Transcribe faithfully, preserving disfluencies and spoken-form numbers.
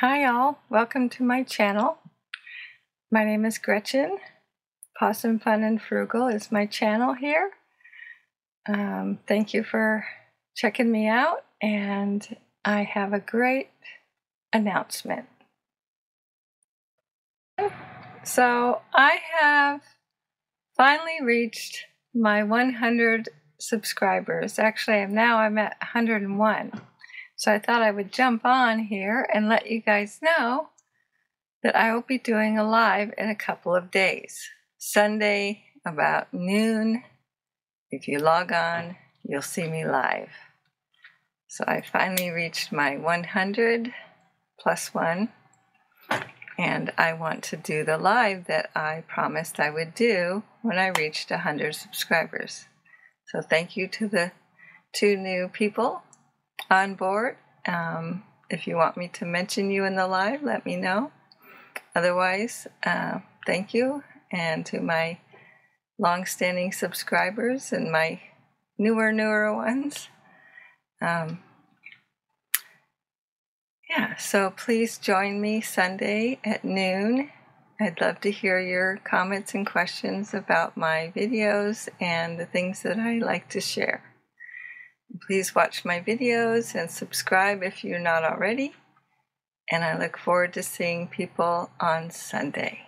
Hi all, welcome to my channel. My name is Gretchen. Possum Fun and Frugal is my channel here. Um, thank you for checking me out, and I have a great announcement. So I have finally reached my one hundred subscribers. Actually, I'm now I'm at one hundred and one. So I thought I would jump on here and let you guys know that I will be doing a live in a couple of days. Sunday about noon. If you log on, you'll see me live. So I finally reached my one hundred plus one, and I want to do the live that I promised I would do when I reached one hundred subscribers. So thank you to the two new people on board. Um, if you want me to mention you in the live, let me know. Otherwise, uh, thank you. And to my long-standing subscribers and my newer, newer ones. Um, yeah, so please join me Sunday at noon. I'd love to hear your comments and questions about my videos and the things that I like to share. Please watch my videos and subscribe if you're not already. And I look forward to seeing people on Sunday.